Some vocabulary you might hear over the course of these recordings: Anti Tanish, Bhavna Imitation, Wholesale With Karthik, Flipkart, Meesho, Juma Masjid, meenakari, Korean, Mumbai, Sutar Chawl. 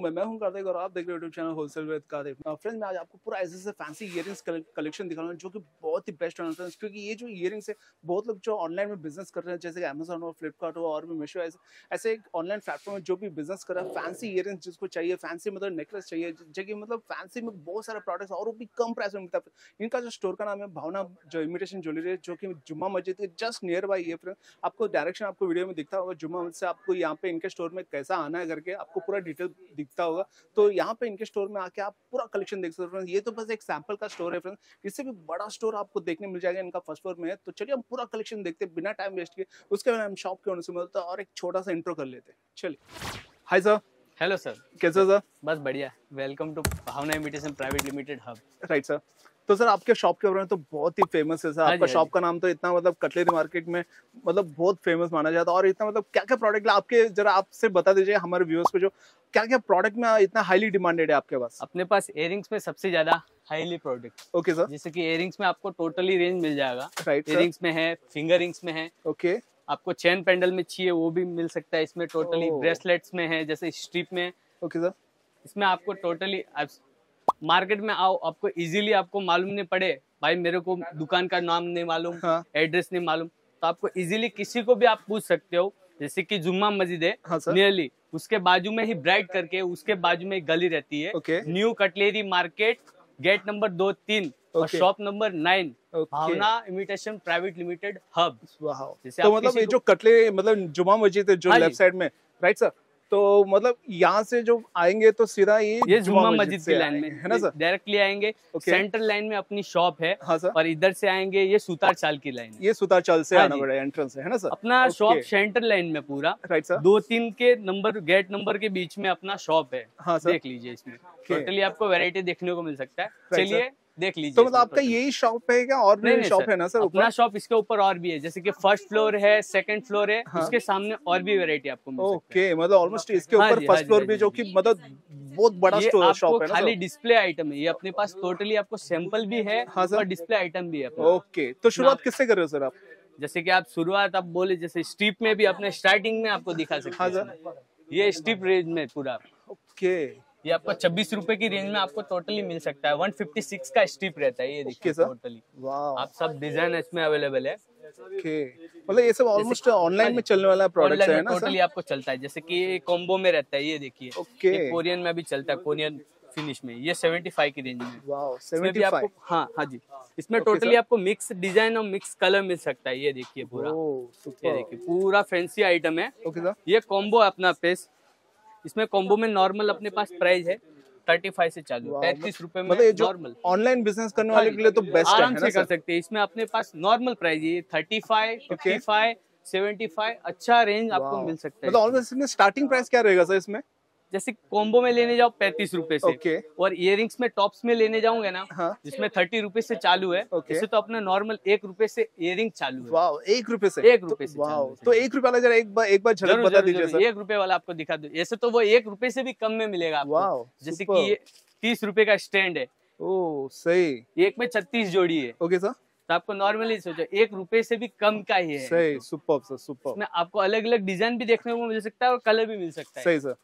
मैं हूं कार्तिक और आप देख रहे हो YouTube channel wholesale with Kartik. Friends, मैं आज आपको पूरा ऐसे से फैंसी इयरिंग्स कलेक्शन दिखा रहा हूं जो कि बहुत ही बेस्ट होना फ्रेंड्स, क्योंकि ये जो इयरिंग्स है बहुत लोग जो ऑनलाइन में बिजनेस कर रहे हैं जैसे कि अमेजॉन हो, फ्लिपकार्ट हो और भी मीशो, ऐसे एक ऑनलाइन प्लेटफॉर्म है जो भी बिजनेस कर रहा है। फैंसी इयरिंग्स जिसको चाहिए, फैंसी मतलब नेकलेस चाहिए, जबकि मतलब फैंसी में बहुत सारे प्रोडक्ट्स और वो भी कम प्राइस में मिलता है। इनका जो स्टोर का नाम है भावना जो इमिटेशन ज्वेलरी है, जो कि जुमा मस्जिद के जस्ट नियर बाई है। फ्रेंड, आपको डायरेक्शन आपको वीडियो में दिखता होगा जुमा मस्जिद से आपको यहाँ पे इनके स्टोर में कैसा आना है करके आपको पूरा डिटेल दिखता होगा। तो यहाँ पे इनके स्टोर में आके आप पूरा कलेक्शन देख सकते हो फ्रेंड्स। ये तो बस एक सैंपल का स्टोर है फ्रेंड्स, इससे भी बड़ा स्टोर आपको देखने मिल जाएगा, इनका फर्स्ट फ्लोर में है। तो चलिए हम पूरा कलेक्शन देखते हैं बिना टाइम वेस्ट किए। उसके बाद हम शॉप के ओनर से मिलते हैं और एक छोटा सा इंट्रो कर लेते हैं। चलिए, हाय सर। हेलो सर, कैसे हो सर? बस बढ़िया। Welcome to Bhavna imitation private limited hub. Right sir, तो सर आपके शॉप के बारे में तो बहुत ही फेमस है सर। आपका शॉप का नाम तो इतना मतलब कटलेरी मार्केट में मतलब बहुत फेमस माना जाता है और इतना मतलब क्या क्या प्रोडक्ट आपके, जरा आपसे बता दीजिए हमारे व्यूअर्स को जो क्या क्या प्रोडक्ट में इतना हाईली डिमांडेड है आपके पास? अपने पास इयररिंग्स में सबसे ज्यादा हाईली प्रोडक्ट। Okay sir. जैसे कि इयररिंग्स में आपको टोटली रेंज मिल जाएगा। राइट, इयररिंग्स में है, फिंगर रिंग्स में है। ओके, आपको चेन पेंडल में चाहिए वो भी मिल सकता है इसमें। टोटली ब्रेसलेट्स में है जैसे स्ट्रिप में। Okay sir. इसमें आपको टोटली मार्केट में आओ आपको इजीली आपको मालूम नहीं पड़े भाई मेरे को दुकान का नाम नहीं मालूम, हाँ। एड्रेस नहीं मालूम, तो आपको इजीली किसी को भी आप पूछ सकते हो। जैसे कि जुम्मा मस्जिद है, हाँ नियरली उसके बाजू में ही ब्राइट करके उसके बाजू में गली रहती है। Okay. New cutlery market gate number 2-3 और shop number 9 Bhavna imitation private limited hub. तो मतलब ये जो कटले मतलब जुम्मा मस्जिद है जो लेफ्ट साइड में, राइट सर, तो मतलब यहाँ से जो आएंगे तो सीधा ये जुमा मस्जिद की लाइन में है ना सर, डायरेक्टली आएंगे। सेंट्रल लाइन में अपनी शॉप है, हाँ सर, और इधर से आएंगे ये सुतार चाल की लाइन, ये सुतार चाल से आना पड़ेगा एंट्रेंस है ना सर। अपना शॉप सेंट्रल लाइन में पूरा, राइट सर, 2-3 के नंबर गेट नंबर के बीच में अपना शॉप है, हाँ सर। देख लीजिए इसमें टोटली आपको वैरायटी देखने को मिल सकता है। चलिए देख लीजिए। तो मतलब आपका यही शॉप है क्या और भी शॉप है ना सर? अपना शॉप इसके ऊपर और भी है, जैसे कि फर्स्ट फ्लोर है, सेकंड फ्लोर है, हाँ। उसके सामने और भी वैरायटी आपको मिल सकती है। ओके, मतलब ऑलमोस्ट इसके ऊपर फर्स्ट फ्लोर भी जो कि मतलब बहुत बड़ा शॉप है ना। खाली डिस्प्ले आइटम है ये अपने पास, टोटली आपको सैंपल भी है और डिस्प्ले आइटम भी है। ओके, तो शुरुआत किससे कर रहे हो सर आप? जैसे की आप शुरुआत आप बोले जैसे स्ट्रिप में भी अपने स्टार्टिंग में आपको दिखा सकते हैं। ये स्ट्रिप रेंज में पूरा। ओके, ये आपको 26 रुपए की रेंज में आपको टोटली मिल सकता है। 156 का स्ट्रिप रहता है ये देखिए टोटली। आप सब डिजाइन इसमें अवेलेबल है। मतलब ये सब ऑलमोस्ट ऑनलाइन में चलने वाला प्रोडक्ट है ना सर? टोटली आपको चलता है। जैसे कि कॉम्बो में रहता है ये देखिए। ये कोरियन में भी चलता है, कोरियन फिनिश में। ये 75 की रेंज में। वाओ, 75 आपको, हाँ हाँ जी। इसमें टोटली आपको मिक्स डिजाइन और मिक्स कलर मिल सकता है। ये देखिए पूरा, ये देखिए पूरा फैंसी आइटम है। ये कॉम्बो अपना पेस, इसमें कॉम्बो में नॉर्मल अपने पास प्राइस है 35 से चालू, 33 रुपए में नॉर्मल। ऑनलाइन बिजनेस करने वाले के लिए तो बेस्ट है, आराम से कर सकते हैं। इसमें अपने पास नॉर्मल प्राइस है 35, 55, 75, अच्छा रेंज आपको मिल सकता है। मतलब स्टार्टिंग प्राइस क्या रहेगा सर इसमें? जैसे कॉम्बो में लेने जाओ 35 रुपए से, और इयररिंग्स में टॉप्स में लेने जाओगे ना, हाँ। जिसमें 30 रुपए से चालू है, जैसे तो अपना नॉर्मल 1 रुपए से इयररिंग चालू है। वाओ, 1 रुपए से? 1 रुपए से। वाओ, तो 1 रुपए वाला जरा एक बार झलक बता दीजिए सर। 1 रुपए वाला आपको दिखा दो। ऐसे तो वो 1 रुपए से भी कम में मिलेगा आपको। जैसे की 30 रुपए का स्टैंड है। ओ सही, एक में 36 जोड़ी है। ओके सर, तो आपको नॉर्मली सोचो 1 रुपए से भी कम का ही है। सही, सुपर्ब सर, सुपर्ब। आपको अलग अलग डिजाइन भी देखने को मिल सकता है और कलर भी मिल सकता है। सही सर।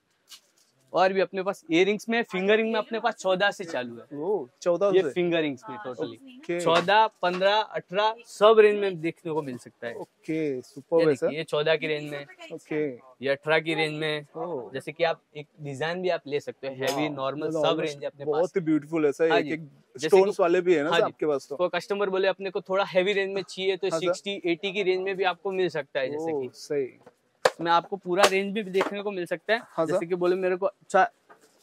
और भी अपने पास इयररिंग्स में फिंगरिंग में अपने पास 14 से चालू है। ओ, 14 ये फिंगरिंग्स में टोटली 14, 15, 18 सब रेंज में देखने को मिल सकता है। ओके, सुपर है सर। ये 14 की रेंज में, ओके, ये 18 की रेंज में। जैसे कि आप एक डिजाइन भी आप ले सकते हो, हैवी नॉर्मल सब रेंज अपने पास। बहुत ब्यूटीफुल है सर। एक स्टोन्स वाले भी है ना आपके पास? तो कस्टमर बोले अपने को थोड़ा हैवी रेंज में चाहिए तो 60-80 की रेंज में भी आपको मिल सकता है। जैसे की सही में आपको पूरा रेंज भी देखने को मिल सकता है। हाँ, जैसे कि बोले मेरे को अच्छा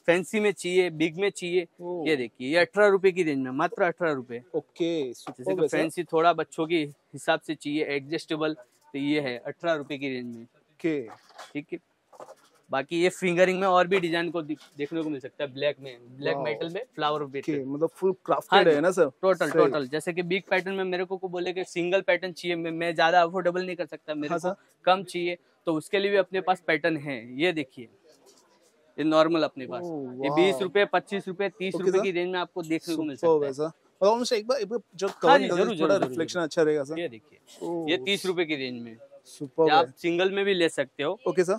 फैंसी में चाहिए, बिग में चाहिए। ये देखिए, ये 18 रुपए की रेंज में, मात्र 18 रुपए। ओके, जैसे कि फैंसी थोड़ा बच्चों के हिसाब से चाहिए, एडजस्टेबल, तो ये है 18 रुपए की रेंज में। ओके, ठीक है। बाकी ये फिंगरिंग में और भी डिजाइन को देखने को मिल सकता है। ब्लैक में, ब्लैक मेटल में फ्लावर बीट, मतलब फुल क्राफ्टेड है ना सर टोटल। जैसे कि बिग पैटर्न में मेरे को बोले कि सिंगल पैटर्न चाहिए, मैं ज्यादा अफोर्डेबल नहीं कर सकता, मेरे को कम चाहिए, तो उसके लिए भी अपने पास पैटर्न है। ये देखिए, ये नॉर्मल अपने पास ये 20 रुपए, 25 रुपए, 30 रुपए की रेंज में आपको देखने को मिल सकता है। और एक बार जो कवर रिफ्लेक्शन अच्छा रहेगा सर। ये देखिए, ये 30 रुपए की रेंज में। आप सिंगल में भी ले सकते हो। Okay sir.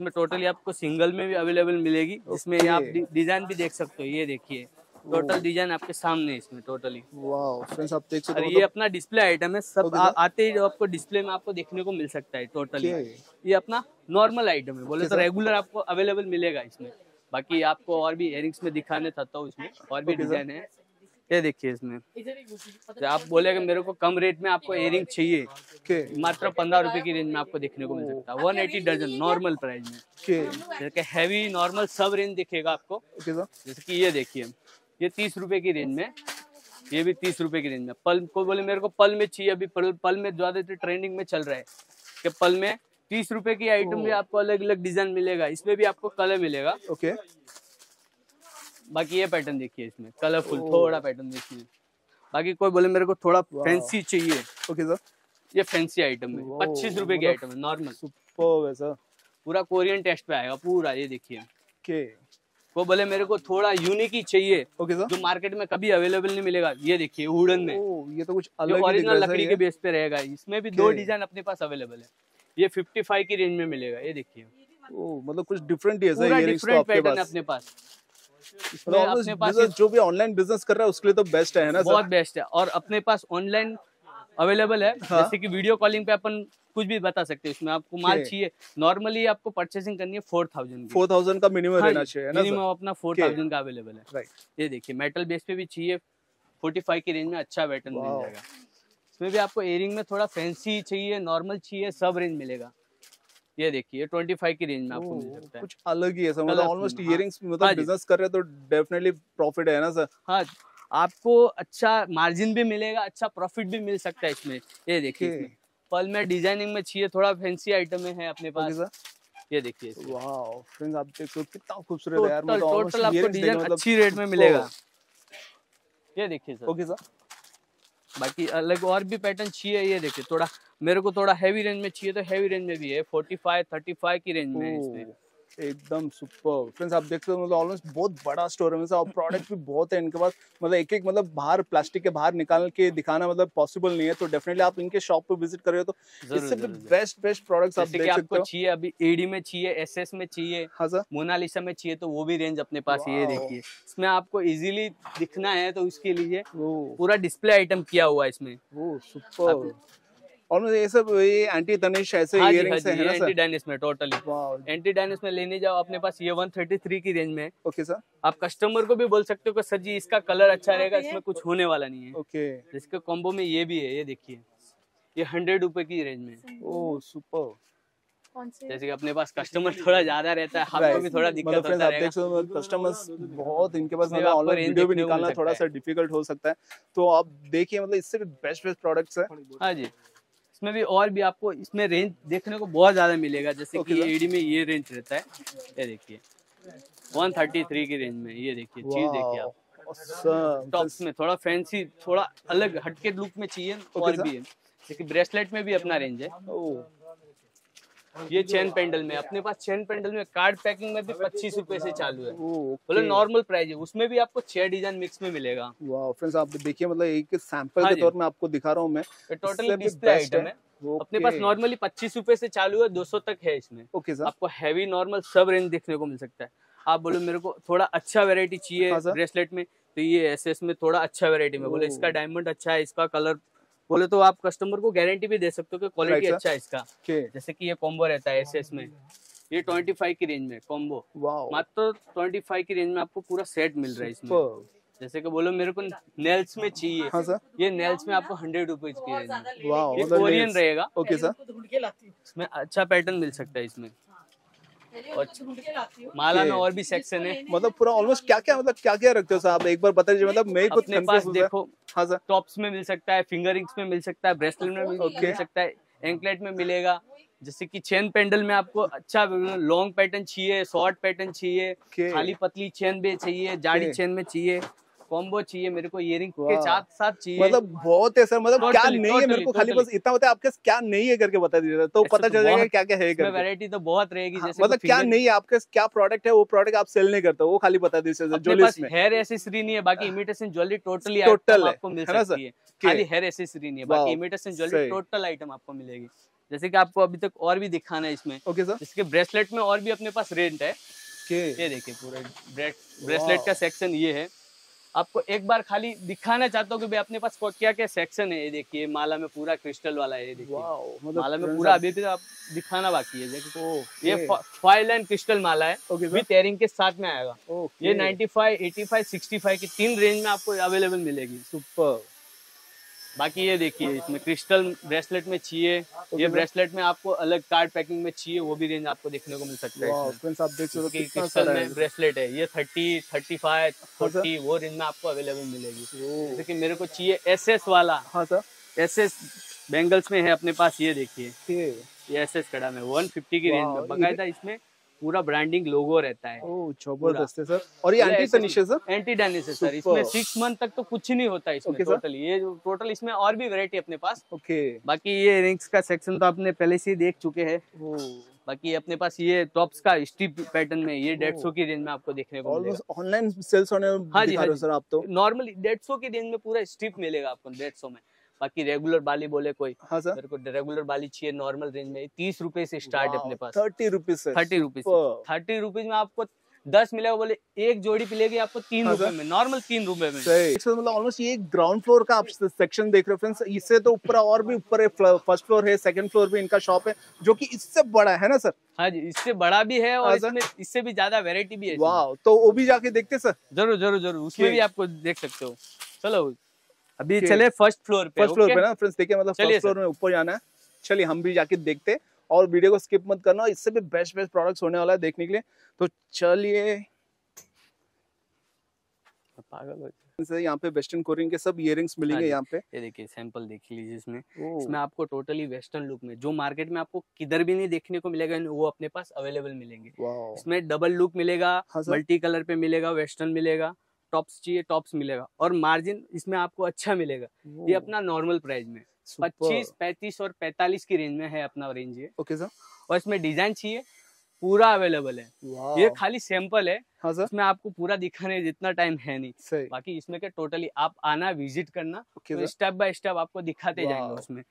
इसमें टोटली आपको सिंगल में भी अवेलेबल मिलेगी। इसमें आप डिजाइन भी देख सकते हो, ये देखिए टोटल डिजाइन आपके सामने इसमें टोटली। वाओ फ्रेंड्स आप देख सकते हो। ये अपना डिस्प्ले आइटम है, सब आते ही जो आपको डिस्प्ले में आपको देखने को मिल सकता है टोटली। ये अपना नॉर्मल आइटम है, बोले तो रेगुलर आपको अवेलेबल मिलेगा इसमें। बाकी आपको और भी इयरिंग्स में दिखाने था तो इसमें और भी डिजाइन है, ये देखिए इसमें। आप बोलेगा मेरे को कम रेट में आपको इयरिंग चाहिए, मात्र 15 रुपए की रेंज में आपको देखने को मिल सकता है। 180 डजन नॉर्मल प्राइस में, जैसे हैवी नॉर्मल सब रेंज दिखेगा आपको। जैसे कि ये देखिए, ये 30 रुपए की रेंज में, ये भी 30 रुपए की रेंज में। पल को बोले मेरे को पल में चाहिए, अभी पल में ज्यादातर ट्रेंडिंग में चल रहा है कि पल में 30 रुपए की आइटम भी आपको अलग अलग डिजाइन मिलेगा। इसमें भी आपको कलर मिलेगा। ओके बाकी ये पैटर्न देखिए, इसमें कलरफुल थोड़ा पैटर्न देखिए। बाकी कोई बोले मेरे को थोड़ा फैंसी चाहिए, ओके सर ये फैंसी आइटम है, 25 रुपए की आइटम है नॉर्मल। सुपर है सर, पूरा कोरियन टेस्ट पे आएगा पूरा, ये देखिए। ओके वो बोले मेरे को थोड़ा यूनिक ही चाहिए, ओके सर जो मार्केट में कभी अवेलेबल नहीं मिलेगा। ये देखिए वुडन में, ये तो कुछ अलग ओरिजिनल लकड़ी के बेस पे रहेगा। इसमें भी 2 डिजाइन अपने पास अवेलेबल है। ये 55 की रेंज में मिलेगा, ये देखिए। मतलब कुछ डिफरेंट ही है सर, डिफरेंट पैटर्न अपने पास। अपने पास जो भी ऑनलाइन बिजनेस कर रहा है उसके लिए तो बेस्ट है ना, बहुत बेस्ट है। और अपने पास ऑनलाइन अवेलेबल है, जैसे कि वीडियो कॉलिंग पे अपन कुछ भी बता सकते हैं। इसमें आपको माल चाहिए, नॉर्मली आपको परचेसिंग करनी है 4000 का मिनिमम रहना चाहिए ना, मिनिमम अपना 4000 का अवेलेबल है। राइट ये देखिए मेटल बेस पे भी चाहिए, 45 की रेंज में अच्छा पैटर्न मिल जाएगा। इसमें भी आपको इयरिंग में थोड़ा फैंसी चाहिए, नॉर्मल चाहिए, सब रेंज मिलेगा। ये देखिए 25 की रेंज में आपको मिल सकता है। कुछ अलग ही है सर, मतलब ऑलमोस्ट इयरिंग्स मतलब बिजनेस कर रहे हैं तो डेफिनेटली प्रॉफिट है ना सर। हाँ आपको अच्छा मार्जिन भी मिलेगा, अच्छा प्रॉफिट भी मिल सकता है इसमें। ये देखिए पल में डिजाइनिंग में चाहिए, थोड़ा फैंसी आइटम है अपने पास, ये देखिए। वाओ फ्रेंड्स आप देखो कितना खूबसूरत है यार, मतलब टोटल आपको डिजाइन अच्छी रेट में मिलेगा, ये देखिए सर। ओके सर बाकी अलग और भी पैटर्न चाहिए, ये देखिए थोड़ा मेरे को थोड़ा हैवी रेंज में चाहिए तो हैवी रेंज में भी है, 45 35 की रेंज में इसमें। एकदम सुपर फ्रेंड्स आप देखते हो, मतलब ऑलमोस्ट बहुत बड़ा स्टोर है और प्रोडक्ट भी बहुत है इनके पास। मतलब एक एक मतलब बाहर प्लास्टिक के बाहर निकाल के दिखाना मतलब पॉसिबल नहीं है, तो डेफिनेटली आप इनके शॉप पे विजिट कर रहे हो तो इससे बेस्ट बेस्ट प्रोडक्ट्स आप देख सकते हो। चाहिए अभी एडी में चाहिए, एसएस में चाहिए, मोनालिसा में चाहिए, तो वो भी रेंज अपने पास। ये देखिए इसमें आपको इजीली दिखना है तो उसके लिए पूरा डिस्प्ले आइटम किया हुआ है इसमें। वो सुपर और ये सब ये एंटी तनिश ऐसे इयरिंग्स हैं ना सर। एंटी टैनिश में टोटली, एंटी टैनिश में लेने जाओ अपने पास ये 133 की रेंज में। ओके सर आप कस्टमर को भी बोल सकते हो कि सर जी इसका कलर अच्छा रहेगा, इसमें कुछ होने वाला नहीं है। ओके इसके कॉम्बो में ये भी है, ये देखिए ये 100 रुपए की रेंज में। ओ सुपर, जैसे कि अपने पास कस्टमर थोड़ा ज्यादा रहता है, आपको भी थोड़ा दिक्कत होता है। कस्टमर्स बहुत इनके पास मतलब ऑनलाइन वीडियो भी निकालना थोड़ा सा डिफिकल्ट हो सकता है, तो आप देखिए मतलब इससे भी बेस्ट बेस्ट प्रोडक्ट्स है। हाँ जी इसमें भी और भी आपको इसमें रेंज देखने को बहुत ज्यादा मिलेगा। जैसे कि एडी में ये रेंज रहता है, ये देखिए 133 की रेंज में, ये देखिए चीज देखिए आप। टॉप्स में थोड़ा फैंसी थोड़ा अलग हटके लुक में चाहिए और भी है। देखिए ब्रेसलेट में भी अपना रेंज है। ये चेन पेंडल में अपने पास, चेन पेंडल में कार्ड पैकिंग में भी 25 रुपए से चालू है, मतलब नॉर्मल प्राइस है। उसमें भी आपको 6 डिजाइन मिक्स में मिलेगा। वाह फ्रेंड्स आप देखिए, मतलब एक सैंपल के तौर में आपको दिखा रहा हूँ मैं। टोटल डिस्प्ले आइटम है अपने पास, नॉर्मली 25 रुपए से चालू है, 200 तक है इसमें। ओके सर आपको हैवी नॉर्मल सब रेंज देखने को मिल सकता है। आप बोलो मेरे को थोड़ा अच्छा वेरायटी चाहिए ब्रेसलेट में, तो ये एसएस में थोड़ा अच्छा वेरायटी में, बोले इसका डायमंड अच्छा है, इसका कलर बोले तो आप कस्टमर को गारंटी भी दे सकते हो कि क्वालिटी अच्छा है इसका। जैसे कि ये कॉम्बो रहता है एसएस में, ये 25 की रेंज में कॉम्बो, मात्र 25 की रेंज में आपको पूरा सेट मिल रहा है इसमें। जैसे कि बोलो मेरे को नेल्स में चाहिए, ये नेल्स में आपको 100 रुपीज की रेंज में, ये कोरियन रहेगा। ओके सर इसमें अच्छा पैटर्न मिल सकता है इसमें। माला में और भी सेक्शन है, मतलब पूरा ऑलमोस्ट क्या क्या रखते हो आप एक बार बता दीजिए, मतलब मेरे को अपने पास देखो। हाँ सर टॉप्स में मिल सकता है, फिंगर रिंग्स में मिल सकता है, ब्रेसलेट में मिल सकता है, एंकलेट में मिलेगा। जैसे कि चेन पेंडल में आपको अच्छा लॉन्ग पैटर्न चाहिए, शॉर्ट पैटर्न चाहिए, खाली पतली चेन भी चाहिए, जाड़ी चेन में चाहिए, कॉम्बो चाहिए मेरे को, इयरिंग के साथ साथ चाहिए, मतलब बहुत है सर। मतलब क्या नहीं है मेरे को, खाली बस इतना पता है आपके क्या नहीं है करके बता दीजिए, तो पता चल जाएगा क्या क्या है करके। वैरायटी तो बहुत रहेगी, जैसे मतलब क्या नहीं है आपके, क्या प्रोडक्ट है वो प्रोडक्ट आप सेल नहीं करते, वो खाली बता दीजिए सर। जो लिस्ट में हेयर एक्सेसरी नहीं है, बाकी इमिटेशन ज्वेलरी टोटली आपको मिल सकती है, खाली हेयर एक्सेसरी नहीं है, बाकी इमिटेशन ज्वेलरी टोटल आइटम आपको मिलेगी। जैसे कि आपको अभी तक और भी दिखाना है इसमें। Okay sir. इसके ब्रेसलेट में और भी अपने पास रेंज है। ये देखिए पूरा ब्रेसलेट का सेक्शन ये है। आपको एक बार खाली दिखाना चाहता हूँ कि अपने पास क्या क्या सेक्शन है। ये देखिए माला में पूरा क्रिस्टल वाला है, ये देखिए माला में पूरा अभी भी आप दिखाना बाकी है। देखिए ये फाइल एंड क्रिस्टल माला है विद एयरिंग के साथ में आएगा। ये 95, 85, 65 की तीन रेंज में आपको अवेलेबल मिलेगी। सुपर। बाकी ये देखिए इसमें क्रिस्टल ब्रेसलेट में चाहिए, ये ब्रेसलेट में आपको अलग कार्ड पैकिंग में चाहिए, वो भी रेंज आपको देखने को मिल सकता है। फ्रेंड्स आप देख सकते हो क्रिस्टल में ब्रेसलेट है। ये 30, 35, 40 वो रेंज में आपको अवेलेबल मिलेगी। जैसे कि मेरे को चाहिए एसएस वाला। हाँ सर, एसएस बैंगल्स में है अपने पास। ये देखिए ये एसएस कड़ा में 150 की रेंज में बकायदा इसमें पूरा ब्रांडिंग लोगो रहता है। ओह जबरदस्त है सर। और ये एंटी टनिश है सर। एंटी टनिश है सर। इसमें 6 मंथ तक तो कुछ ही नहीं होता इसमें। टोटल ये जो टोटल इसमें और भी वैरायटी अपने पास। ओके। बाकी ये रिंग्स का सेक्शन तो आपने पहले से देख चुके हैं। बाकी अपने पास ये टॉप्स का स्ट्रिप पैटर्न में ये 150 की रेंज में आपको देखने को मिलेगा। ऑनलाइन सेल्स होने दिखा रहे हो सर आप तो। नॉर्मली 150 की रेंज में पूरा स्ट्रिप मिलेगा आपको 150 में। बाकी रेगुलर बाली बोले कोई, हाँ सर, को रेगुलर बाली चाहिए नॉर्मल रेंज में 30 रुपए से स्टार्ट है अपने पास। 30 रुपीज में आपको 10 मिलेगा। बोले एक जोड़ी मिलेगी आपको 3 रुपए में, नॉर्मल 3 रुपए में। मतलब ऑलमोस्ट ये ग्राउंड फ्लोर का आप सेक्शन देख रहे हो फ्रेंड्स। इससे तो ऊपर और भी ऊपर है, फर्स्ट फ्लोर है, सेकंड फ्लोर पे इनका शॉप है जो कि इससे बड़ा है ना सर। हाँ जी, इससे बड़ा भी है और इसमें इससे भी ज्यादा वेरायटी भी है। वाह, तो वो भी जाके देखते सर। जरूर जरूर जरूर, उसमें भी आपको देख सकते हो। चलो अभी चले फर्स्ट फ्लोर पे ना फ्रेंड्स। देखिए मतलब फर्स्ट फ्लोर में ऊपर जाना है। चलिए हम भी जाके देखते हैं। और वीडियो को स्किप मत करना, इससे भी बेस्ट प्रोडक्ट्स होने वाला है देखने के लिए। तो चलिए पागल हो यहाँ पे वेस्टर्न कोरियन के सब इयररिंग्स मिलेंगे यहाँ पे। ये देखिए सैंपल देख लीजिए। इसमें आपको टोटली वेस्टर्न लुक में जो मार्केट में आपको किधर भी नहीं देखने को मिलेगा वो अपने पास अवेलेबल मिलेंगे। इसमें डबल लुक मिलेगा, मल्टी कलर पे मिलेगा, वेस्टर्न मिलेगा, टॉप्स चाहिए टॉप्स मिलेगा और मार्जिन इसमें आपको अच्छा मिलेगा। ये अपना नॉर्मल प्राइस में 25, 35 और 45 की रेंज में है अपना रेंज ये। Okay sir. और इसमें डिजाइन चाहिए पूरा अवेलेबल है। ये खाली सैंपल है। हाँ सर, इसमें आपको पूरा दिखाने जितना टाइम है नहीं। बाकी इसमें क्या टोटली आप आना विजिट करना, स्टेप बाय स्टेप आपको दिखाते जाएंगे उसमें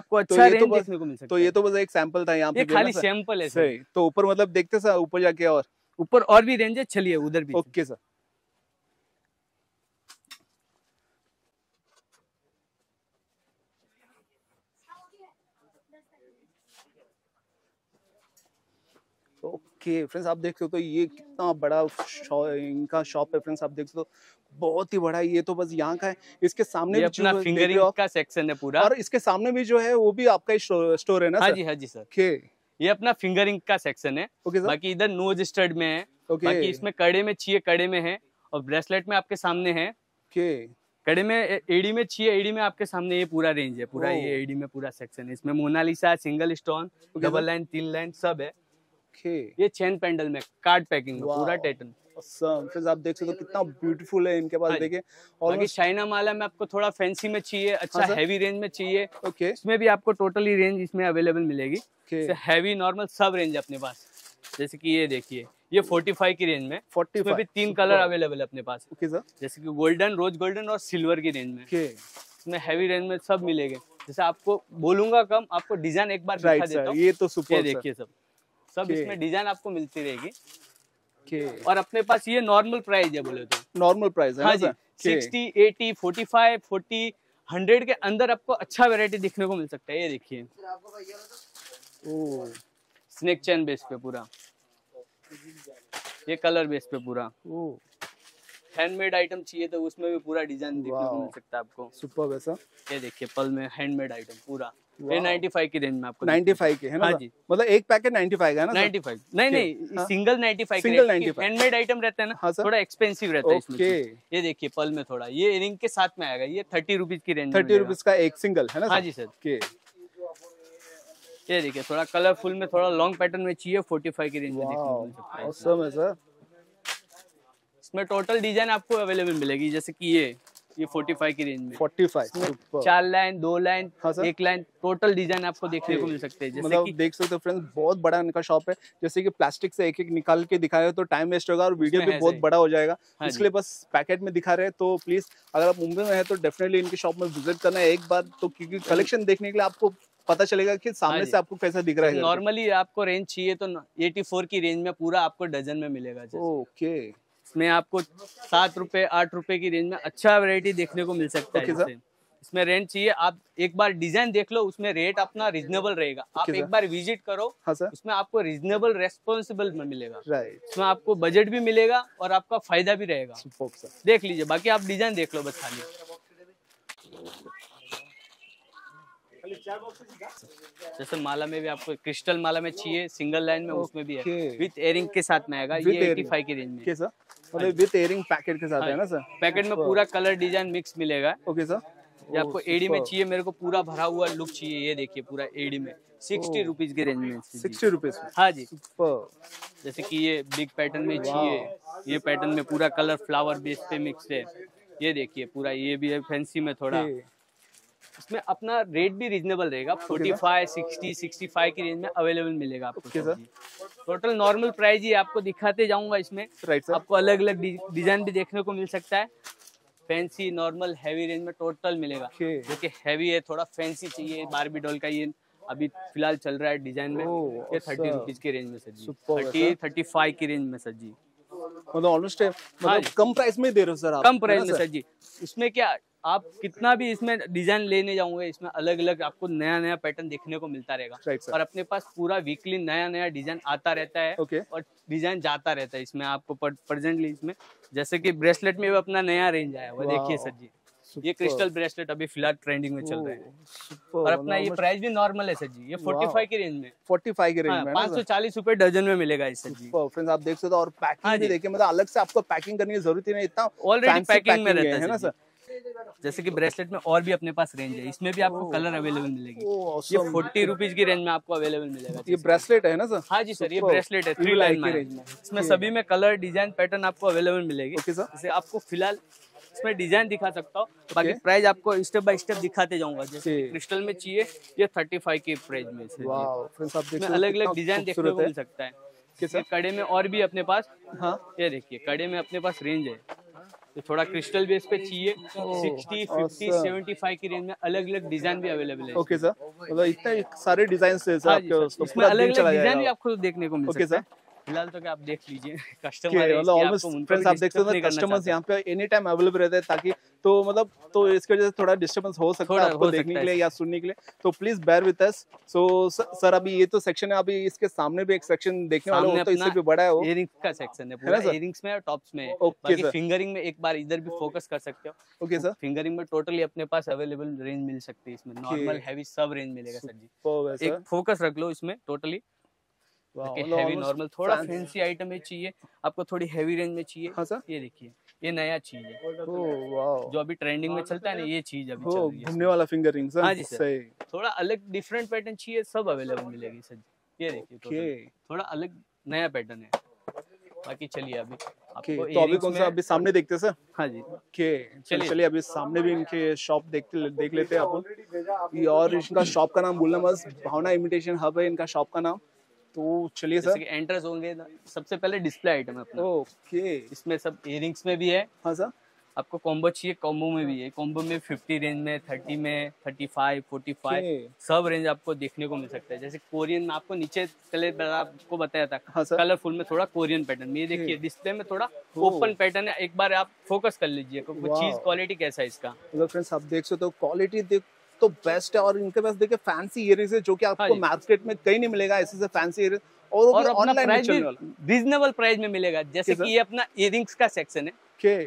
आपको अच्छा रेंज देखने को मिल सकता है। तो ये तो बस एक सैंपल था यहाँ पे, खाली सैंपल है। तो ऊपर मतलब देखते सर, ऊपर जाके और ऊपर और भी रेंज है। चलिए उधर भी। Okay sir. ओके फ्रेंड्स आप देख सकते हो तो ये कितना बड़ा इनका शॉप है फ्रेंड्स। आप देख सकते हो बहुत ही बड़ा। ये तो बस यहाँ का है। इसके सामने भी अपना फिंगरिंग का सेक्शन है पूरा। और इसके सामने भी जो है वो भी आपका ही स्टोर है ना। हाँ जी, हाँ जी सर। ये अपना फिंगरिंग का सेक्शन है। बाकी इधर नोज स्टड में है। बाकी इसमें कड़े में चाहिए कड़े में है और ब्रेसलेट में आपके सामने है। कड़े में एडी में चाहिए एडी में आपके सामने ये पूरा रेंज है पूरा। ये एडी में पूरा सेक्शन है। इसमें Mona Lisa, single stone, double line, 3 line सब है। ये चेन पेंडल में कार्ड पैकिंग में पूरा पैटर्न। फ्रेंड्स आप देख सकते हो तो कितना ब्यूटीफुल है इनके पास। देखिए और चाइना माला में आपको थोड़ा फैंसी में चाहिए, अच्छा हैवी रेंज में चाहिए। इसमें भी आपको टोटली रेंज इसमें अवेलेबल मिलेगी। हैवी नॉर्मल सब रेंज अपने पास। जैसे कि ये देखिए ये 45 की रेंज में 45 में भी 3 कलर अवेलेबल है अपने पास। Okay sir. जैसे कि गोल्डन, रोज गोल्डन और सिल्वर की रेंज में। इसमें हैवी रेंज में सब मिलेंगे। जैसे आपको बोलूंगा कम, आपको डिजाइन एक बार दिखा देता हूं। ये तो सुपर। देखिए सब इसमें डिजाइन आपको मिलती रहेगी। और अपने पास ये नॉर्मल प्राइस है बोले तो। नॉर्मल प्राइस है। हाँ जी, 60, 80, 45, 40, 100 के अंदर आपको अच्छा वेरायटी देखने को मिल सकता है। ये देखिए स्नेक चैन बेस पे पूरा, ये कलर बेस पे पूरा। हैंडमेड आइटम चाहिए तो उसमें भी पूरा डिजाइन देखने को मिल सकता है आपको। सुपर वैसा। ये देखिए पल में हैंडमेड आइटम पूरा। ये 95 की रेंज में आपको 95 के है ना। हाँ जी, मतलब एक पैकेट 95 का है ना। 95 नहीं, सिंगल 95 के हैंडमेड आइटम रहता है ना। हाँ सर, थोड़ा एक्सपेंसिव रहता है इसमें। ये देखिए पल में थोड़ा ये इयररिंग के साथ में आएगा। ये 30 रुपीज की रेंज, 30 रुपीज का एक सिंगल है ना। हाँ जी सर। ये देखिए थोड़ा कलरफुल में थोड़ा लॉन्ग पैटर्न में चाहिए 45 की रेंज में देखने को मिल सकता है। ऑसम है सर। इसमें टोटल डिजाइन आपको अवेलेबल मिलेगी। जैसे कि ये 45 की रेंज में 45 4 line, 2 line, 1 line total design आपको देखने को मिल सकते हैं। मतलब देख सकते हो फ्रेंड्स बहुत बड़ा इनका शॉप है। जैसे कि प्लास्टिक से एक एक निकाल के दिखा रहे हो तो टाइम वेस्ट होगा और वीडियो भी बहुत बड़ा हो जाएगा। इसलिए बस पैकेट में दिखा रहे हैं। तो प्लीज अगर आप मुंबई में है तो डेफिनेटली इनके शॉप में विजिट करना है एक बार तो, क्योंकि कलेक्शन देखने के लिए आपको पता चलेगा कि सामने से आपको कैसा दिख रहा है। नॉर्मली आपको रेंज चाहिए तो 84 की रेंज में पूरा आपको डजन में मिलेगा। ओके, इसमें आपको 7 रुपए 8 रुपए की रेंज में अच्छा वैरायटी देखने को मिल सकता है। इसमें रेंट चाहिए, आप एक बार डिजाइन देख लो, उसमें रेट अपना रीजनेबल रहेगा। आप एक बार विजिट करो, उसमें आपको रीजनेबल रेस्पॉन्सिबल मिलेगा, इसमें आपको बजट भी मिलेगा और आपका फायदा भी रहेगा। देख लीजिए, बाकी आप डिजाइन देख लो बस खाली। जैसे माला में भी आपको क्रिस्टल माला में चाहिए, सिंगल लाइन में, उसमें भी है विथ एयरिंग के साथ में आएगा। ये 85 की रेंज में है सर, विथ एयरिंग पैकेट के साथ है ना सर। पैकेट में पूरा कलर डिजाइन मिक्स मिलेगा। ओके सर, ये आपको एडी में चाहिए, मेरे को पूरा भरा हुआ लुक चाहिए। ये देखिए पूरा एडी में 60 रुपीज की रेंज में, 60 रुपीज। हाँ जी, जैसे कि ये बिग पैटर्न में चाहिए, ये पैटर्न में पूरा कलर फ्लावर बेस पे मिक्स है। ये देखिए पूरा, ये भी है फैंसी में थोड़ा। इसमें अपना रेट भी रीजनेबल रहेगा, 45, 60, 65 की रेंज में अवेलेबल मिलेगा आपको। टोटल नॉर्मल प्राइस ही आपको दिखाते जाऊंगा। इसमें आपको अलग अलग डिजाइन भी देखने को मिल सकता है। फैंसी, नॉर्मल, हैवी रेंज में टोटल मिलेगा। जो कि हैवी है, थोड़ा फैंसी चाहिए। बार्बी डॉल का ये अभी फिलहाल चल रहा है डिजाइन में, ये 30 रुपीज की रेंज में सर जी, 30-35 की रेंज में सर जी। मतलब ऑलमोस्ट कम प्राइस में दे रहे हो सर आप, कम प्राइस में सर जी। इसमें क्या, आप कितना भी इसमें डिजाइन लेने जाओगे, इसमें अलग अलग आपको नया नया पैटर्न देखने को मिलता रहेगा। और अपने पास पूरा वीकली नया नया डिजाइन आता रहता है और डिजाइन जाता रहता है। इसमें आपको प्रेजेंटली इसमें जैसे कि ब्रेसलेट में भी अपना नया रेंज आया हुआ, देखिए सर जी। ये क्रिस्टल ब्रेसलेट अभी फिलहाल ट्रेंडिंग में चल रहा है और अपना ये प्राइस भी नॉर्मल है सर जी। ये 45 की रेंज में, 45 की रेंज में 540 रुपए डजन में मिलेगा इस सर जी। फ्रेंड्स आप देख सकते हो, और पैकिंग भी देखिए, मतलब अलग से आपको पैकिंग करने की जरूरत ही नहीं, इतना ऑलरेडी पैकिंग में रहता है ना सर। जैसे कि ब्रेसलेट में और भी अपने पास रेंज है, इसमें भी आपको कलर अवेलेबल मिलेगी। ये 40 रुपीज की रेंज में आपको अवेलेबल मिलेगा। ये ब्रेसलेट है ना सर? हाँ जी सर, ये ब्रेसलेट है 3 लाइन की रेंज में। इसमें सभी में कलर डिजाइन पैटर्न आपको अवेलेबल मिलेगी। जैसे आपको फिलहाल इसमें डिजाइन दिखा सकता हूँ, बाकी प्राइस आपको स्टेप बाय स्टेप दिखाते जाऊंगा। जैसे क्रिस्टल में चाहिए, ये 35 के प्राइस में अलग अलग डिजाइन देखने को मिल सकता है। कड़े में और भी अपने पास, ये देखिए कड़े में अपने पास रेंज है। तो थोड़ा क्रिस्टल बेस पे चाहिए, 60, 50, 75 की रेंज में अलग अलग डिजाइन भी अवेलेबल है। ओके सर, मतलब इतने सारे डिजाइन से आपको इसमें अलग अलग डिजाइन भी आपको देखने को मिल सकता है। फिलहाल तो क्या आप देख लीजिए, कस्टमर्स यहाँ पे एनी टाइम अवेलेबल रहते हैं, ताकि तो मतलब तो इसकी वजह से थोड़ा डिस्टर्बेंस हो सकता है आपको देखने के लिए या सुनने के लिए, तो please bear with us. So sir अभी ये तो सेक्शन है, अभी इसके सामने भी एक सेक्शन देखने वाला हो, तो इससे भी बड़ा है वो इयरिंग्स का सेक्शन है, पूरा इयरिंग्स में और टॉप्स में। बाकी फिंगरिंग में एक बार इधर भी फोकस कर सकते हो। ओके सर, फिंगरिंग में टोटली अपने पास अवेलेबल रेंज मिल सकती है। इसमें नॉर्मल, हैवी सब रेंज मिलेगा सर जी। एक फोकस रख लो इसमें टोटली। हैवी, नॉर्मल, थोड़ा फैंसी आइटम में चाहिए आपको, थोड़ी हैवी रेंज में चाहिए। हाँ सर, ये देखिए ये नया चीज है जो अभी ट्रेंडिंग में चलता है ना, ये चीज अभी चल रही है, घूमने वाला फिंगर रिंग सर। हाँ जी सर, थोड़ा अलग डिफरेंट पैटर्न चाहिए, सब अवेलेबल मिलेगी सर। ये देखिए थोड़ा अलग नया पैटर्न है। बाकी चलिए अभी आपको तो अभी कौन सा अभी सामने देखते हैं सर? हाँ जी, चलिए अभी सामने भी इनके शॉप देख लेते हैं आप। और इनका शॉप का नाम बोलना बस, भावना इमिटेशन हब है इनका शॉप का नाम। तो चलिए सर, एंट्रेंस होंगे सबसे पहले, डिस्प्ले आइटम है अपना। ओके, इसमें सब इयरिंग्स में भी है। हाँ सर, आपको कॉम्बो चाहिए, कॉम्बो में भी है। कॉम्बो में 50 रेंज में, 30 में, 35, 45 सब रेंज आपको देखने को मिल सकता है। जैसे कोरियन में आपको नीचे पहले आपको बताया था। हाँ सर, कलरफुल में थोड़ा कोरियन पैटर्न में, ये देखिए डिस्प्ले में थोड़ा ओपन पैटर्न है। एक बार आप फोकस कर लीजिए चीज क्वालिटी कैसा है इसका। फ्रेंड्स आप देख सकते हो, क्वालिटी तो बेस्ट है। और इनके पास देखिए फैंसी इयरिंग्स है, जो कि आपको मार्केट में कहीं नहीं मिलेगा ऐसे से फैंसी इयरिंग्स, और ऑनलाइन रीजनेबल प्राइस में मिलेगा। जैसे कि ये अपना इयरिंग्स का सेक्शन है,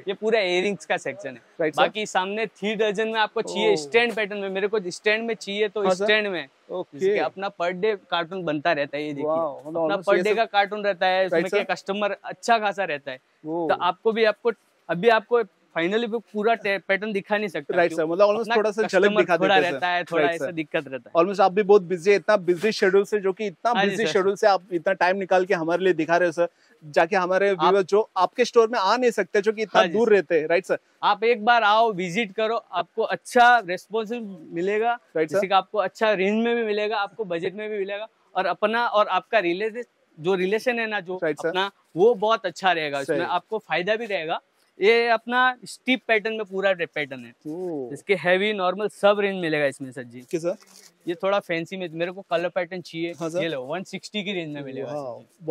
ये पूरा इयरिंग्स का सेक्शन है। बाकी सामने 3 दर्जन में आपको चाहिए स्टैंड पैटर्न में, मेरे को स्टैंड में चाहिए तो स्टैंड में। ओके, अपना पर डे कार्टून बनता रहता है, ये देखिए अपना पर डे का कार्टून रहता है। इसमें कस्टमर अच्छा खासा रहता है, तो आपको भी आपको अभी आपको फाइनली पूरा पैटर्न दिखा नहीं सकता। राइट सर, मतलब ऑलमोस्ट थोड़ा सा झलक दिखा देता है, थोड़ा ऐसा दिक्कत रहता है। ऑलमोस्ट आप भी बहुत बिजी है, इतना बिजी शेड्यूल से, जो कि इतना बिजी शेड्यूल से आप इतना टाइम निकाल के हमारे लिए दिखा रहे हो सर, जाके हमारे व्यूअर जो आपके स्टोर में आ नहीं सकते, जो कि इतना दूर रहते हैं। राइट सर, आप एक बार आओ, विजिट करो, आपको अच्छा रेस्पॉन्स मिलेगा। आपको अच्छा रेंज में भी मिलेगा, आपको बजट में भी मिलेगा, और अपना और आपका रिलेशन जो है ना, जो अपना वो बहुत अच्छा रहेगा। इसमें आपको फायदा भी रहेगा, ये अपना स्टीप पैटर्न में पूरा पैटर्न है। इसके हैवी नॉर्मल सब रेंज मिलेगा इसमें सर जी। सर ये थोड़ा फैंसी में मेरे को कलर पैटर्न चाहिए। हाँ ये लो 160 की रेंज में मिलेगा।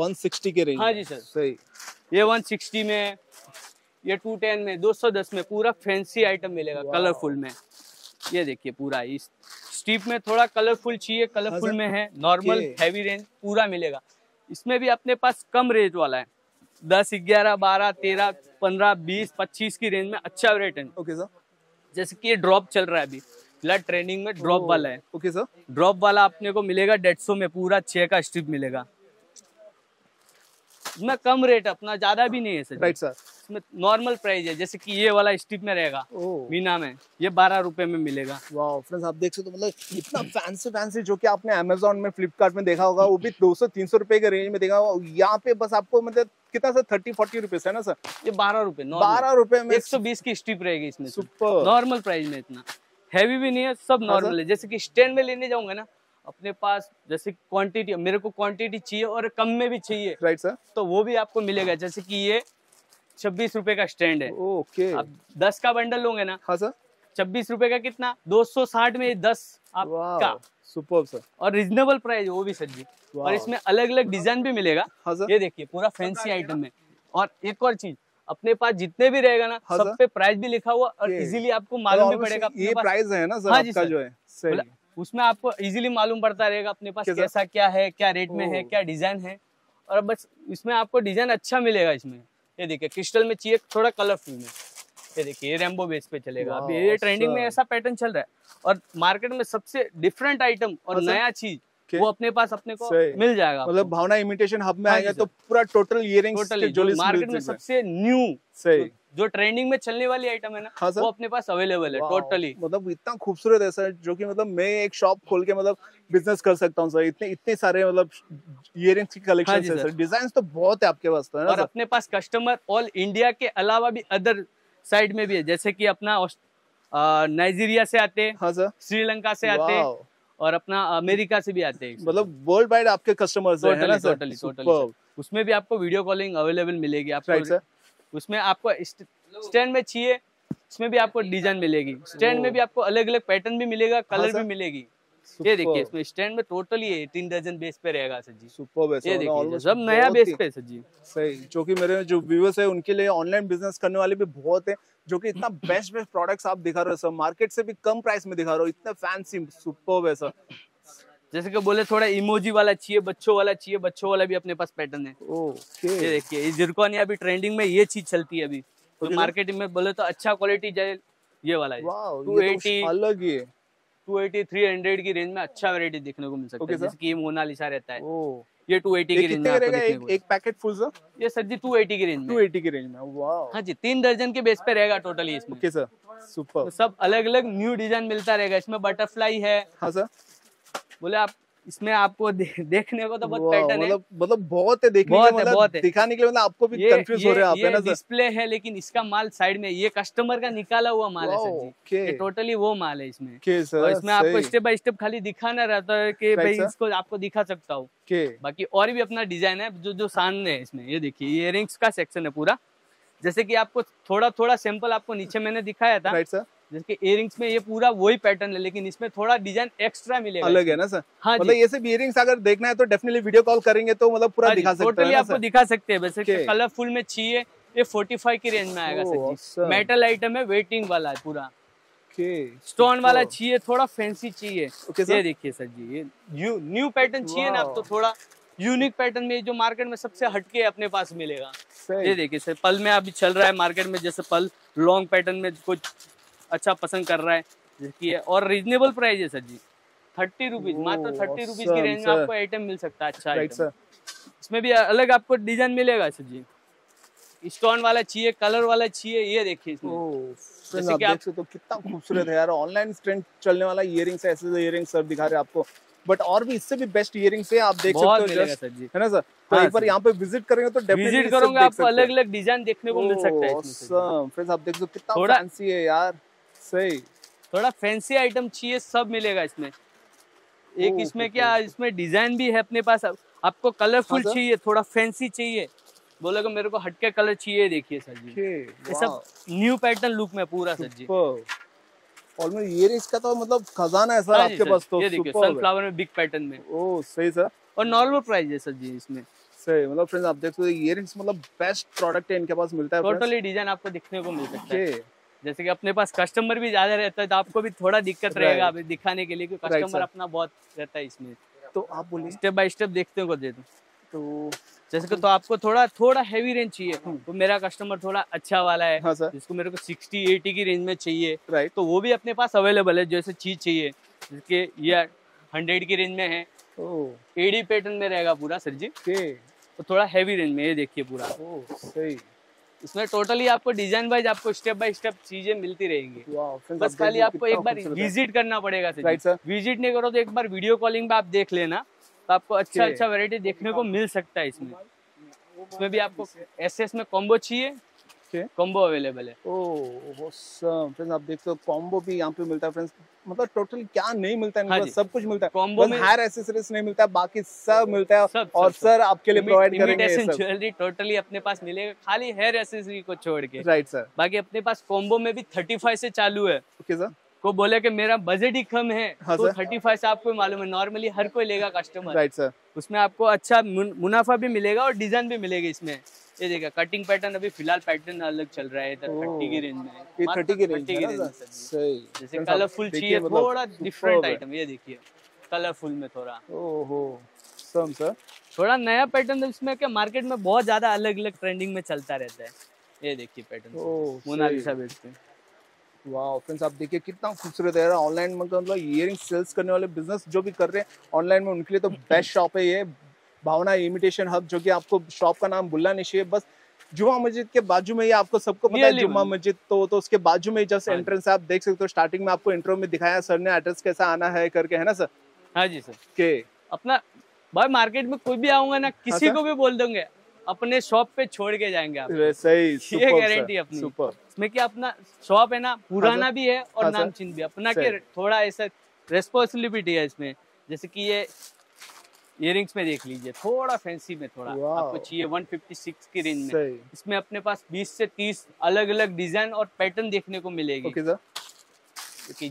160 के रेंज। हाँ जी सर सही। ये 160 में, ये 210 में, 210 में पूरा फैंसी आइटम मिलेगा कलरफुल में। ये देखिए पूरा इस स्टीप में थोड़ा कलरफुल चाहिए, कलरफुल में है। नॉर्मल हैवी रेंज पूरा मिलेगा। इसमें भी अपने पास कम रेंज वाला है 10, 11, 12, 13, 15, 20, 25 की रेंज में अच्छा रेट है। Okay sir. जैसे कि ये ड्रॉप चल रहा है अभी फिलहाल ट्रेंडिंग में, ड्रॉप वाला है। Okay sir. ड्रॉप वाला अपने को मिलेगा 150 में, पूरा 6 का स्ट्रिप मिलेगा। इतना कम रेट अपना ज्यादा भी नहीं है सर। Right sir. इसमें नॉर्मल प्राइस है। जैसे कि ये वाला स्ट्रिप में रहेगा मीना में, ये 12 रुपए में मिलेगा। वाह फ्रेंड्स, आप देख सकते हो, मतलब इतना फैंसी फैंसी जो कि आपने अमेजोन में, फ्लिपकार्ट में देखा होगा, वो भी 200-300 रुपए के रेंज में देखा होगा। यहाँ पे बस आपको मतलब कितना सर 30-40 रुपए है ना सर? ये 12 रुपए में 120 की स्ट्रिप रहेगी इसमें। सुपर नॉर्मल प्राइस में, इतना हैवी भी नहीं है, सब नॉर्मल है। जैसे की स्टैंड में लेने जाऊंगा ना अपने पास, जैसे क्वांटिटी मेरे को क्वांटिटी चाहिए और कम में भी चाहिए। Right sir. तो वो भी आपको मिलेगा। जैसे कि ये 26 रुपए का स्टैंड है। ओके। आप 10 का बंडल लोगे ना। हाँ सर। 26 रुपए का कितना 260 में 10 आपका। Superb sir. और रीजनेबल प्राइस वो भी सर जी। और इसमें अलग अलग डिजाइन भी मिलेगा। हाँ सर। ये देखिए पूरा फैंसी आइटम में। और एक और चीज अपने पास जितने भी रहेगा ना, सब पे प्राइस भी लिखा हुआ और इजिली आपको मालूम भी पड़ेगा ये प्राइस है ना सर जो है, उसमें आपको इजीली मालूम पड़ता रहेगा अपने पास कैसा क्या है, क्या रेट में है, क्या डिजाइन है। और बस इसमें आपको डिजाइन अच्छा मिलेगा। इसमें ये देखिए क्रिस्टल में चाहिए, थोड़ा कलरफुल में। ये देखिए रेम्बो बेस पे चलेगा अभी, ये ट्रेंडिंग में ऐसा पैटर्न चल रहा है। और मार्केट में सबसे डिफरेंट आइटम और नया चीज वो अपने पास अपने को मिल जाएगा। मतलब भावना इमिटेशन हब में आएगा तो पूरा टोटल ईयरिंग्स मार्केट में सबसे न्यू सही जो ट्रेंडिंग में चलने वाली आइटम है ना। हाँ वो अपने पास अवेलेबल है टोटली। मतलब इतना खूबसूरत है सर जो कि मतलब मैं एक शॉप खोल के मतलब बिजनेस कर सकता हूँ सर। इतने सारे मतलब ईयरिंग्स की कलेक्शन है सर। डिजाइन तो बहुत है आपके पास। और अपने पास कस्टमर ऑल इंडिया के अलावा भी अदर साइड में भी है। जैसे की अपना नाइजीरिया से आते, श्रीलंका से आते और अपना अमेरिका से भी आते हैं। मतलब वर्ल्ड वाइड आपके कस्टमर्स हैं ना सर? टोटली। उसमें भी आपको वीडियो कॉलिंग अवेलेबल मिलेगी आपको। उसमें आपको स्टैंड में चाहिए, उसमें भी आपको डिजाइन मिलेगी। स्टैंड में भी आपको अलग अलग पैटर्न भी मिलेगा, कलर भी मिलेगी। ये देखिए इसमें स्टैंड में टोटली 18 डजन बेस पे रहेगा सर जी। सुपर। ये देखिए सब नया बेस पे सर जी। सही, जो कि मेरे जो व्यूअर्स है उनके लिए ऑनलाइन बिजनेस करने वाले भी बहुत है जो कि इतना बेस्ट प्रोडक्ट्स आप दिखा रहे हो सर, मार्केट से भी कम प्राइस में दिखा रहे हो, इतना फैंसी। सुपर है सर। जैसे कि बोले थोड़ा इमोजी वाला चाहिए, बच्चों वाला चाहिए, बच्चों वाला भी अपने पास पैटर्न है। ओके। ये देखिए जिरकोनिया अभी ट्रेंडिंग में ये चीज चलती है अभी तो मार्केट में। बोले तो अच्छा क्वालिटी जाए ये वाला है 280 अलग ही 280-300 की रेंज में अच्छा वैरायटी देखने को मिल सकता है। जैसे कि ये मोनालिसा रहता है, ये 280 की रेंज में आपको देखने को। एक पैकेट फुल सर? ये सर जी 280 की रेंज में। 280 की रेंज में। वाओ। हाँ जी 3 दर्जन के बेस पे रहेगा टोटली इसमें। Okay sir. सुपर। सब अलग अलग न्यू डिजाइन मिलता रहेगा। इसमें बटरफ्लाई है। हाँ सर। बोले आप इसमें आपको देखने को तो बहुत पैटर्न है। मतलब बहुत है देखने को, मतलब दिखाने के लिए। मतलब आपको भी कंफ्यूज हो रहे हैं आप है ना सर? डिस्प्ले है लेकिन इसका माल साइड में, ये कस्टमर का निकाला हुआ माल है सर जी। ये टोटली वो माल है इसमें। और इसमें आपको स्टेप बाय स्टेप खाली दिखाना रहता है कि भाई इसको आपको दिखा सकता हूँ। बाकी और भी अपना डिजाइन है जो जो सामने है इसमें। ये देखिए ईयरिंग्स का सेक्शन है पूरा। जैसे की आपको थोड़ा थोड़ा सैंपल आपको नीचे मैंने दिखाया था। Right sir. जैसे इयरिंग्स में ये पूरा वही पैटर्न है लेकिन इसमें थोड़ा डिजाइन एक्स्ट्रा मिलेगा, अलग है ना सर? हाँ मतलब ये सब इयरिंग्स अगर देखना है तो डेफिनेटली वीडियो कॉल करेंगे तो मतलब पूरा दिखा सकते हैं। टोटली आपको दिखा सकते हैं। वैसे कलरफुल में चाहिए ये 45 की रेंज में आएगा सर। मेटल आइटम है, वेटिंग वाला है पूरा। स्टोन वाला चाहिए, थोड़ा फैंसी चाहिए। ये देखिए सर जी ये न्यू पैटर्न चाहिए ना आपको, थोड़ा यूनिक पैटर्न में जो मार्केट में सबसे हटके अपने पास मिलेगा। ये देखिए सर पल में अभी चल रहा है मार्केट में। जैसे पल लॉन्ग पैटर्न में कुछ अच्छा पसंद कर रहा है और रीजनेबल प्राइस है सर जी। 30 रुपीज मात्र 30 रुपीज की रेंज में आपको आइटम मिल सकता है। अच्छा राइट सर। इसमें भी अलग आपको डिजाइन मिलेगा सर जी। स्टोन वाला चाहिए, कलर वाला चाहिए। ये देखिए इसमें कितना खूबसूरत है यार। ऑनलाइन ट्रेंड चलने वाला ईयरिंग्स, ऐसे ईयरिंग्स सर दिखा रहे हैं आपको, बट और भी इससे भी बेस्ट ईयरिंग्स है आप देख सकते हो सर जी, है ना सर? तो एक बार यहाँ पे विजिट करेंगे तो डेफिनेटली करूंगा, आपको अलग अलग डिजाइन देखने को मिल सकता है। फ्रेंड्स आप देख सकते हो कितना फैंसी है यार। सही, थोड़ा फैंसी आइटम चाहिए सब मिलेगा इसमें। एक इसमें क्या इसमें डिजाइन भी है अपने पास। आपको कलरफुल चाहिए, थोड़ा फैंसी चाहिए, बोलेगा मेरे को हटके कलर चाहिए। देखिए सर जी ये सब न्यू पैटर्न लुक में पूरा सर जी। और ये इसका तो मतलब खजाना है सर आपके पास तो। ये देखिए सनफ्लावर में बिग पैटर्न में। ओह सही सर। और नॉर्मल प्राइस है सर जी इसमें। सही मतलब फ्रेंड्स आप देख सकते हो ईयरिंग्स मतलब बेस्ट प्रोडक्ट है इनके पास मिलता है। टोटली डिजाइन आपको देखने को मिल सकता है। जैसे कि अपने पास कस्टमर भी ज्यादा रहता है तो आपको भी थोड़ा दिक्कत रहेगा अभी दिखाने के लिए क्योंकि कस्टमर अपना बहुत रहता है इसमें। तो आप बोलिए स्टेप बाय स्टेप देखते को दे दो। तो जैसे कि तो आपको थोड़ा हैवी रेंज चाहिए तो मेरा कस्टमर थोड़ा अच्छा वाला है हाँ जिसको मेरे को 60-80 की रेंज में चाहिए तो वो भी अपने पास अवेलेबल है। जैसे चीज चाहिए जिसके ये 100 की रेंज में है एडी पैटर्न में रहेगा पूरा सर जी तो थोड़ा हैवी रेंज में। ये देखिए पूरा सही इसमें टोटली आपको डिजाइन वाइज आपको स्टेप बाय स्टेप चीजें मिलती रहेंगी। बस खाली आपको एक बार विजिट करना पड़ेगा सर। विजिट नहीं करो तो एक बार वीडियो कॉलिंग में आप देख लेना तो आपको अच्छा अच्छा वैरायटी देखने को मिल सकता है इसमें। इसमें भी आपको एसएस में कॉम्बो चाहिए कॉम्बो अवेलेबल है। ओह फ्रेंड्स आप देख सकते हो कॉम्बो भी यहाँ पे मिलता है फ्रेंड्स। मतलब टोटल क्या नहीं मिलता है हाँ सब कुछ मिलता है कॉम्बो में। हायर एसेसरीज नहीं मिलता है बाकी सब मिलता है सब, और सर आपके लिए प्रोवाइड करेंगे ये सब। ज्वेलरी टोटली अपने पास मिलेगा खाली हेयर एसेसरी को छोड़ के राइट सर। बाकी अपने पास कॉम्बो में भी 35 से चालू है। ओके सर को बोले कि मेरा बजट ही कम है हाँ तो 35 से आपको मालूम है नॉर्मली हर कोई लेगा कस्टमर राइट सर। उसमें आपको अच्छा मुनाफा भी मिलेगा और डिजाइन भी मिलेगी इसमें। ये देखा कटिंग पैटर्न अभी फिलहाल पैटर्न अलग चल रहा है 30 की रेंज में ये 30 की रेंज में सही। जैसे कलरफुल चाहिए थोड़ा डिफरेंट आइटम। ये देखिए कलरफुल में थोड़ा थोड़ा नया पैटर्न इसमें के मार्केट में बहुत ज्यादा अलग अलग ट्रेंडिंग में चलता रहता है। ये देखिए पैटर्न मोनालिसा बेचते हैं। वाह फ्रेंड्स आप देखिए कितना खूबसूरत है। ऑनलाइन मतलब ईयरिंग सेल्स करने वाले बिजनेस जो भी कर रहे हैं ऑनलाइन में उनके लिए तो बेस्ट शॉप है ये भावना इमिटेशन हब। जो कि आपको शॉप का नाम भूलना नहीं चाहिए। बस जुमा मस्जिद के बाजू में ही आपको सबको पता है जुमा मस्जिद तो उसके बाजू में जस्ट एंट्रेंस आप देख सकते हो। स्टार्टिंग में आपको इंट्रो में दिखाया सर ने एड्रेस कैसा आना है करके है ना सर। हाँ जी सर के अपना भाई मार्केट में कोई भी आऊंगा ना किसी को भी बोल दूंगे अपने शॉप पे छोड़ के जाएंगे आप। सही ये गारंटी अपनी इसमें कि अपना शॉप है ना पुराना भी है और नामचीन भी अपना के थोड़ा ऐसा रेस्पॉन्सिबिलिटी है इसमें। जैसे कि ये इयरिंग्स में देख लीजिए थोड़ा फैंसी में थोड़ा आपको चाहिए 156 की रेंज में। इसमें अपने पास 20 से 30 अलग अलग डिजाइन और पैटर्न देखने को मिलेगी।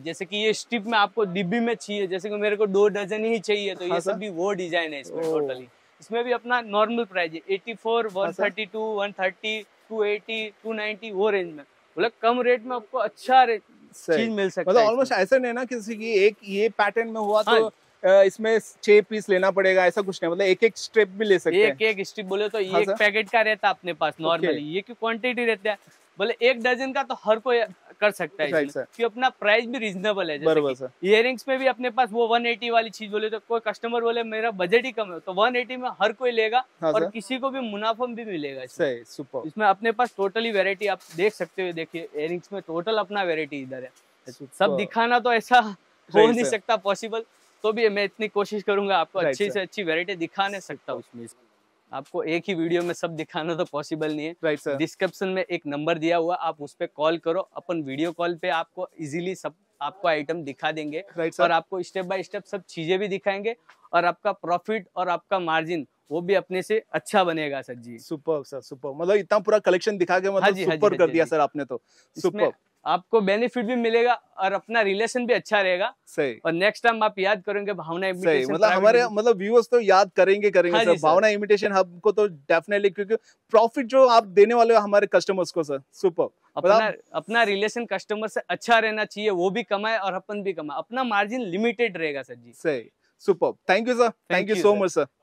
जैसे कि ये स्ट्रिप में आपको डिब्बी में चाहिए जैसे कि मेरे को 2 डजन ही चाहिए तो ये सब भी वो डिजाइन है इसमें टोटली। इसमें भी अपना नॉर्मल प्राइस है 84, 132, 130, 280, 290 वो रेंज में। मतलब कम रेट में आपको अच्छा चीज मिल सकता है। मतलब ऑलमोस्ट ऐसा नहीं ना किसी की एक ये पैटर्न में हुआ हाँ। तो इसमें 6 पीस लेना पड़ेगा ऐसा कुछ नहीं। मतलब एक एक स्ट्रिप भी ले सकते हैं। एक स्ट्रिप बोले तो हाँ एक पैकेट का रहता है अपने पास नॉर्मली ये की क्वांटिटी रहता है। बोले 1 डजन का तो हर कोई कर सकता है कि अपना प्राइस भी रीजनेबल है। जैसे इयरिंग्स में भी अपने पास वो 180 वाली चीज बोले तो कोई कस्टमर बोले मेरा बजट ही कम है तो 180 में हर कोई लेगा हाँ और किसी को भी मुनाफा भी मिलेगा। सही सुपर इसमें अपने पास टोटली वेरायटी आप देख सकते हो। देखिए इयरिंग्स में टोटल अपना वेरायटी इधर है। सब दिखाना तो ऐसा हो नहीं सकता पॉसिबल तो भी मैं इतनी कोशिश करूंगा आपको अच्छी से अच्छी वेरायटी दिखाने सकता हूँ। उसमें आपको एक ही वीडियो में सब दिखाना तो पॉसिबल नहीं है राइट सर। डिस्क्रिप्शन में एक नंबर दिया हुआ आप उस पर कॉल करो अपन वीडियो कॉल पे आपको इजीली सब आपको आइटम दिखा देंगे राइट सर। और आपको स्टेप बाय स्टेप सब चीजें भी दिखाएंगे और आपका प्रॉफिट और आपका मार्जिन वो भी अपने से अच्छा बनेगा सर जी। सुपर सर सुपर मतलब इतना पूरा कलेक्शन दिखा के मतलब सुपर कर दिया सर आपने तो। सुपर आपको बेनिफिट भी मिलेगा और अपना रिलेशन भी अच्छा रहेगा। सही और नेक्स्ट टाइम आप याद करेंगे भावना इमिटेशन। मतलब हमारे मतलब व्यूअर्स तो याद करेंगे हाँ सर भावना इमिटेशन हब को तो डेफिनेटली क्योंकि प्रॉफिट जो आप देने वाले हो हमारे कस्टमर्स को सर। सुपर अपना रिलेशन कस्टमर से अच्छा रहना चाहिए वो भी कमाए और अपन भी कमाए। अपना मार्जिन लिमिटेड रहेगा सर जी। सही super thank you sir. Thank you so much sir.